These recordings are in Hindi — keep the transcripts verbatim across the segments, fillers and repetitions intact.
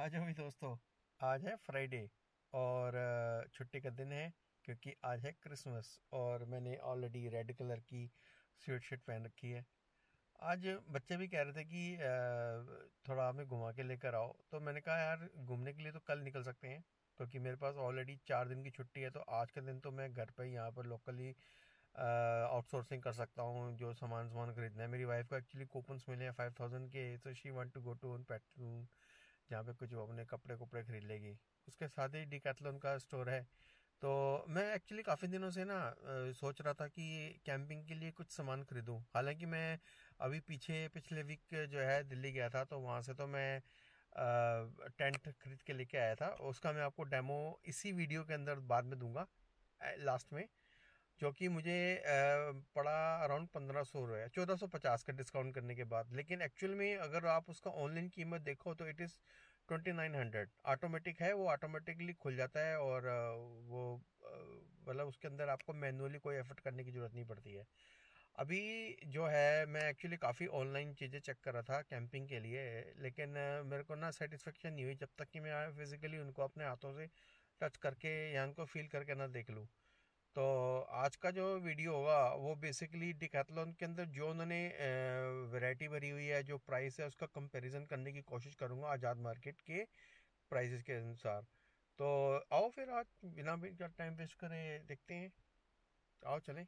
आज अभी दोस्तों आज है फ्राइडे और छुट्टी का दिन है क्योंकि आज है क्रिसमस और मैंने ऑलरेडी रेड कलर की स्वेट शर्ट पहन रखी है। आज बच्चे भी कह रहे थे कि थोड़ा हमें घुमा के लेकर आओ, तो मैंने कहा यार घूमने के लिए तो कल निकल सकते हैं क्योंकि मेरे पास ऑलरेडी चार दिन की छुट्टी है, तो आज के दिन तो मैं घर पे यहाँ पर लोकली आउटसोर्सिंग कर सकता हूँ जो सामान सामान खरीदना है। मेरी वाइफ को एक्चुअली कूपन्स मिले हैं फाइव थाउजेंड के, so she want to go to own petrol जहाँ पे कुछ वो अपने कपड़े कपड़े खरीद लेगी। उसके साथ ही डिकैथलॉन का स्टोर है, तो मैं एक्चुअली काफ़ी दिनों से ना सोच रहा था कि कैंपिंग के लिए कुछ सामान खरीदूं। हालांकि मैं अभी पीछे पिछले वीक जो है दिल्ली गया था, तो वहाँ से तो मैं आ, टेंट खरीद के लेके आया था। उसका मैं आपको डेमो इसी वीडियो के अंदर बाद में दूंगा लास्ट में, जो कि मुझे पड़ा अराउंड पंद्रह सौ रुपये चौदह सौ पचास का डिस्काउंट करने के बाद। लेकिन एक्चुअल में अगर आप उसका ऑनलाइन कीमत देखो तो it is twenty nine hundred. Automatic है, वो ऑटोमेटिकली खुल जाता है और वो मतलब उसके अंदर आपको मैनुअली कोई एफर्ट करने की ज़रूरत नहीं पड़ती है। अभी जो है मैं एक्चुअली काफ़ी ऑनलाइन चीज़ें चेक कर रहा था कैंपिंग के लिए, लेकिन मेरे को ना सेटिस्फेक्शन नहीं हुई जब तक कि मैं फिज़िकली उनको अपने हाथों से टच करके या उनको फ़ील करके ना देख लूँ। तो आज का जो वीडियो होगा वो बेसिकली डिकैथलॉन के अंदर जो उन्होंने वैरायटी भरी हुई है, जो प्राइस है, उसका कंपैरिजन करने की कोशिश करूँगा आज़ाद मार्केट के प्राइसेस के अनुसार। तो आओ फिर आज बिना भी टाइम वेस्ट करें देखते हैं, आओ चलें।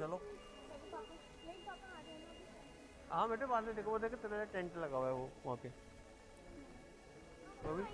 चलो हाँ बेटे बाद में देखो, वो देखो तेरा टेंट लगा हुआ है वो वहाँ पे। तो भी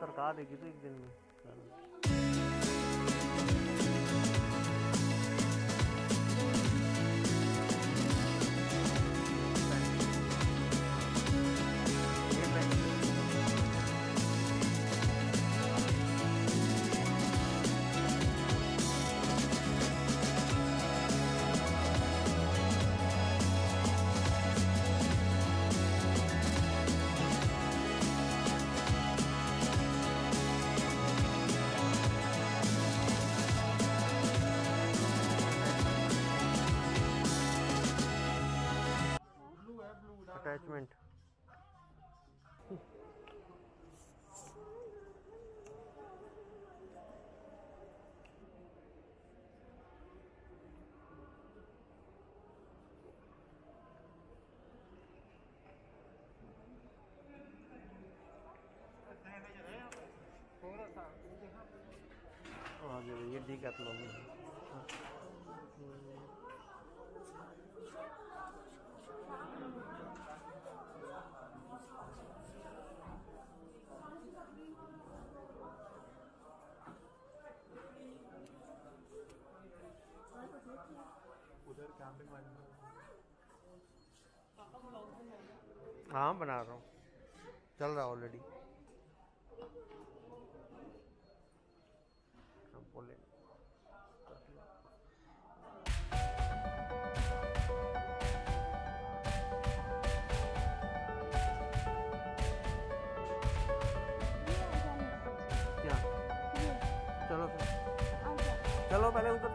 तरका देगी तो एक दिन में अटैचमेंट। हाँ जी ये ठीक है आप लोग उधर कैंपिंग हाँ बना रहा हूँ, चल रहा ऑलरेडी। बोल क्या। चलो चलो पहले उधर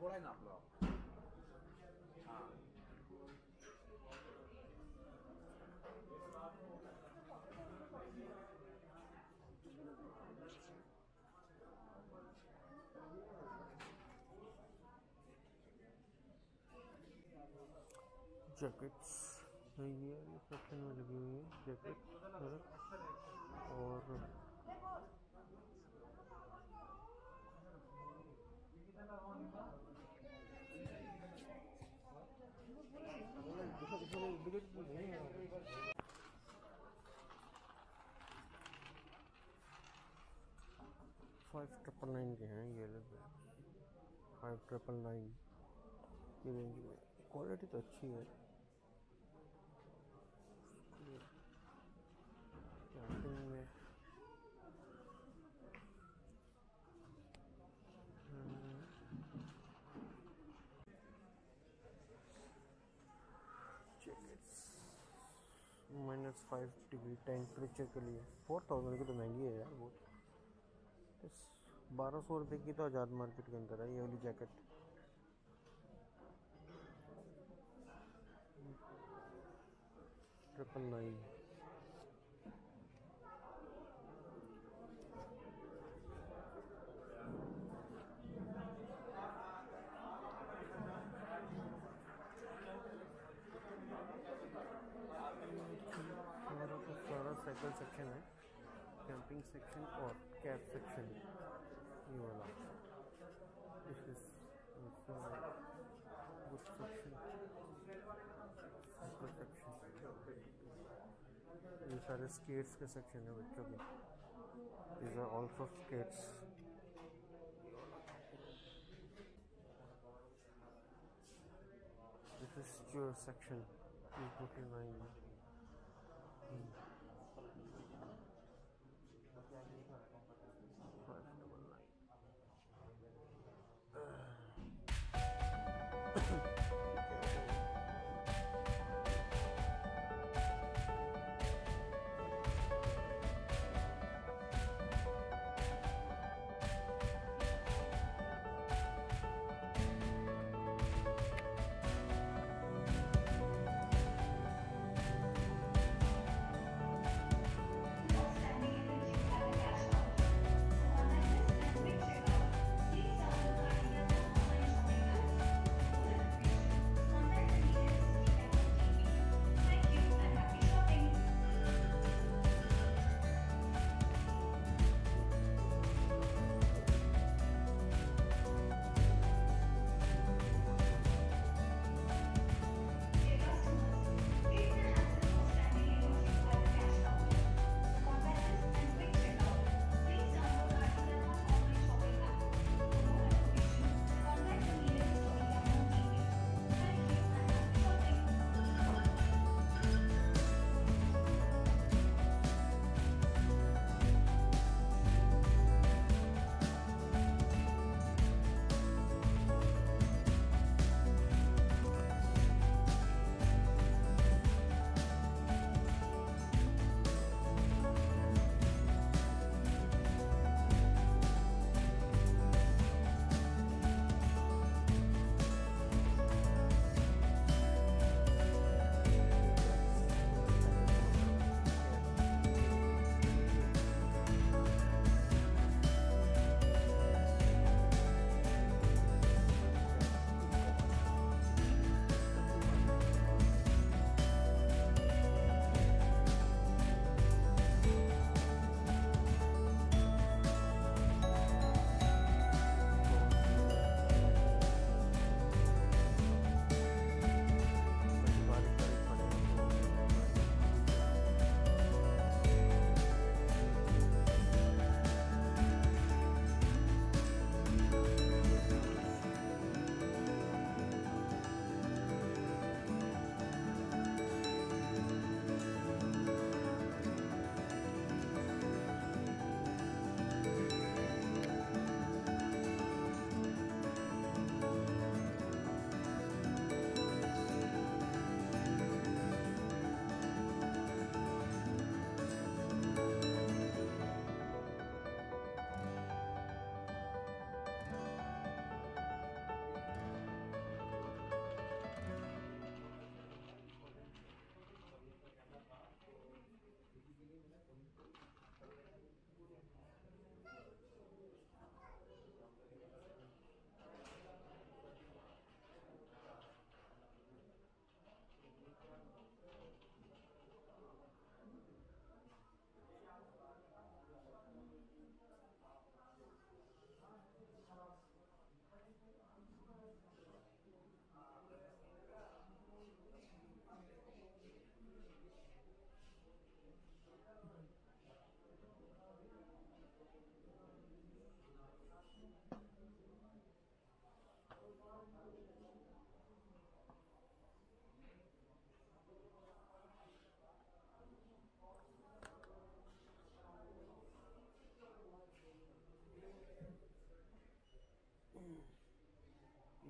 बोला ना आप लोग। हाँ जैकेट्स नहीं है, ये सेक्शन में लगी हुई है जैकेट और फाइव ट्रिपल नाइन के हैं ये लोग। फाइव ट्रिपल नाइन की रेंज में क्वालिटी तो अच्छी है। माइनस फाइव डिग्री टेम्परेचर के लिए फोर थाउजेंड की तो महंगी है यार बहुत। बारह सौ रुपये की तो आज़ाद मार्केट के अंदर है ये वाली जैकेट। ट्रिपल नाइन सारा साइकिल सेक्शन है, कैंपिंग सेक्शन और कैब सेक्शन। ये वाला this is good section, cycle section. ये सारे स्केट्स के सेक्शन है बच्चों के, these are also skates. This is your section two forty nine.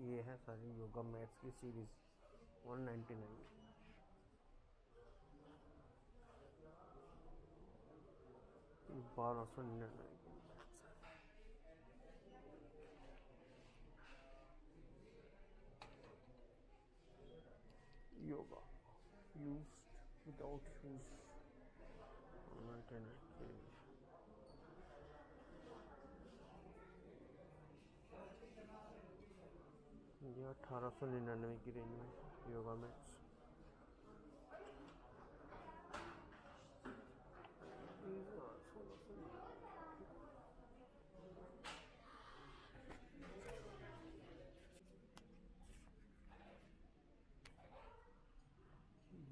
ये है सारी योगा मैट्स की सीरीज वन नाइन्टी नाइन। बारह सौ निन्यानवे yoga used without shoes. Where can I cave? ये अठारह सौ निन्यानवे की रेंज में योगा मैट्स।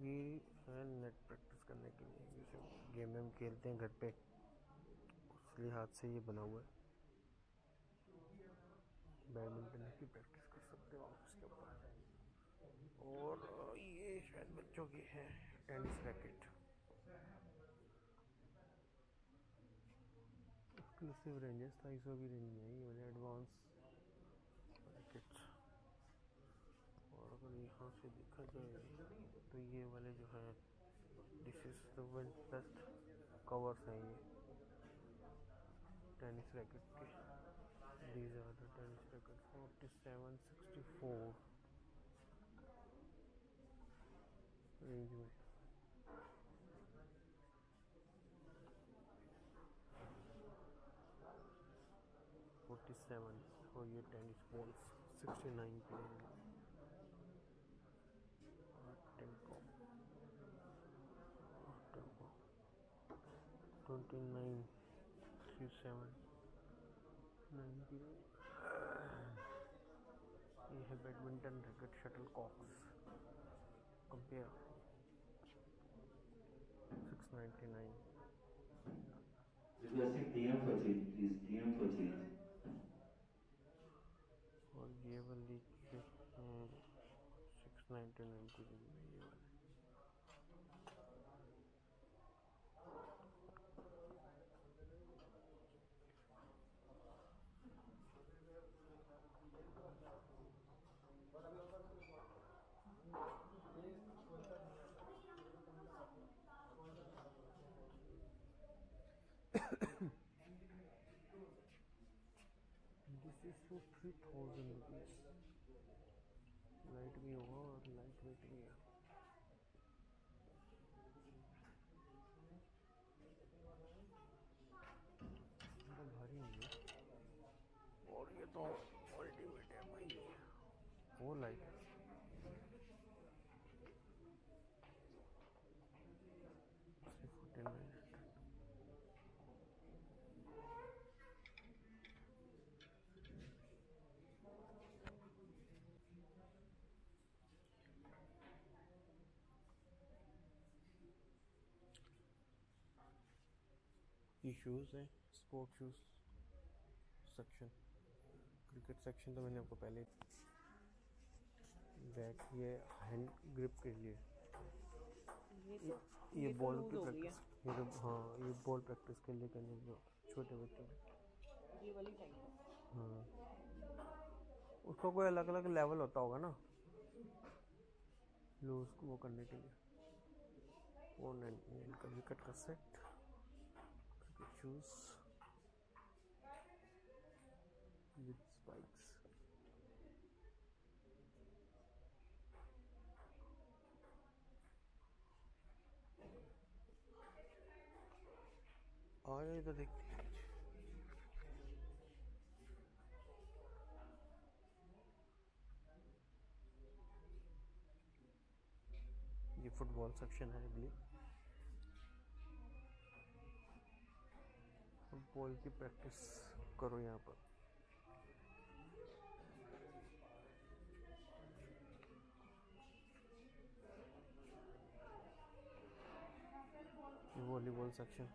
ये है नेट प्रैक्टिस करने के लिए, जैसे गेम हम खेलते हैं घर पे, इसलिए हाथ से ये बना हुआ है। बैडमिंटन की प्रैक्टिस कर सकते हो आप इसके ऊपर। और ये शायद बच्चों की है टेनिस रैकेट, एक्सक्लूसिव रेंजेस ढाई सौ की रेंज में है ये वाले एडवांस रैकेट। और अगर यहाँ से देखा जाए तो ये वाले जो है this is the one best covers हैं ये टेनिस रैकेट के। These are the tennis racket forty seven sixty four range में। फोर्टी सेवन और ये टेनिस बॉल्स सिक्सटी नाइन के tempo tempo twenty nine three seven nine. ये है badminton racket shuttlecocks compare six ninety nine. We are saying D M for change, please D M for change. और ये वाली सिक्स नाइन्टी नाइन की रेंज में ये वाले। This is for three thousand rupees. Light भी होगा और light weight भी है। बहुत भारी है। और ये तो ultimate है भाई, वो light है। ये शूज़ हैं sport shoes section, cricket section तो मैंने आपको पहले बैक। ये हैंड ग्रिप के लिए, ये बॉल की प्रैक्टिस, ये हाँ ये बॉल प्रैक्टिस के लिए करने जो छोटे बच्चों ये वाली टाइप। हाँ उसका कोई अलग अलग लेवल होता होगा ना लूज को वो करने के लिए। फोन एंड इनका विकेट का सेट शूज विद स्पाइक्स। और ये तो देखते हैं ये फुटबॉल सेक्शन है बिल्कुल। फुटबॉल की प्रैक्टिस करो यहाँ पर। वॉलीबॉल सेक्शन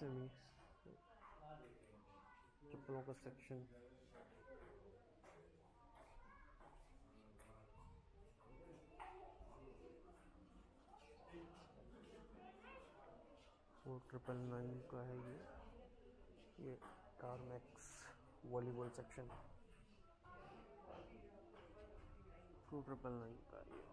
स्विमिंग चप्पलों का सेक्शन। फोर ट्रिपल नाइन का है ये ये Carmax volleyball section. Four triple nine का ये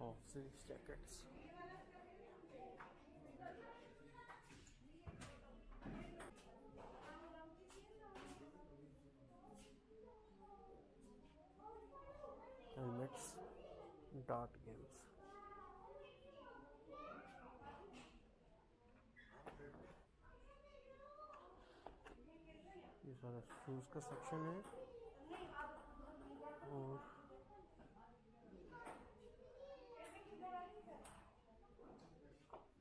all of these stickers. And it's dot games. ये सारा शूज का सेक्शन है और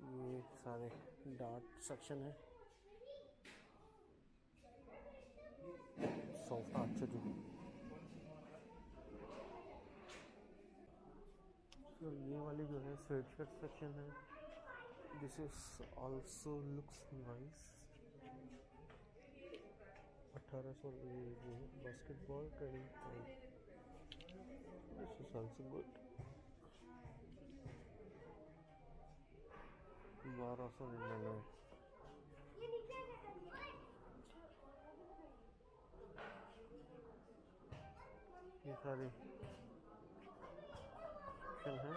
ये सारे डार्ट सेक्शन है, सॉफ्ट आर्चर जो। तो ये वाली जो है स्वेटशर्ट सेक्शन है, this is also looks nice. अठारह सौ basketball training time, this is also good. बारह सौ निन्यानवे ये सारी चल है।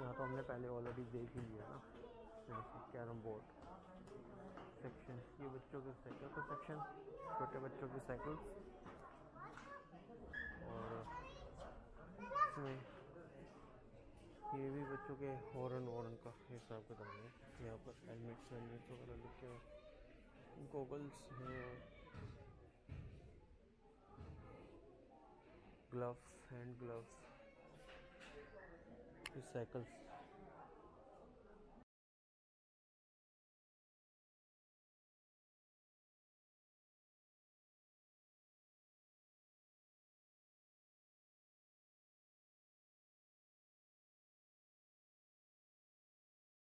यहाँ तो हमने पहले ऑलरेडी देख ही लिया ना, जैसे कैरम बोर्ड सेक्शन, ये बच्चों के साइकिल का सेक्शन, छोटे बच्चों की साइकिल्स, और इसमें ये भी बच्चों के हॉर्न वॉर्न का हिसाब का है। यहाँ पर हेलमेट्स वेलमेट्स वगैरह लिखे हैं, गॉगल्स हैं, ग्लव्स हैंड ग्लव्स, साइकिल्स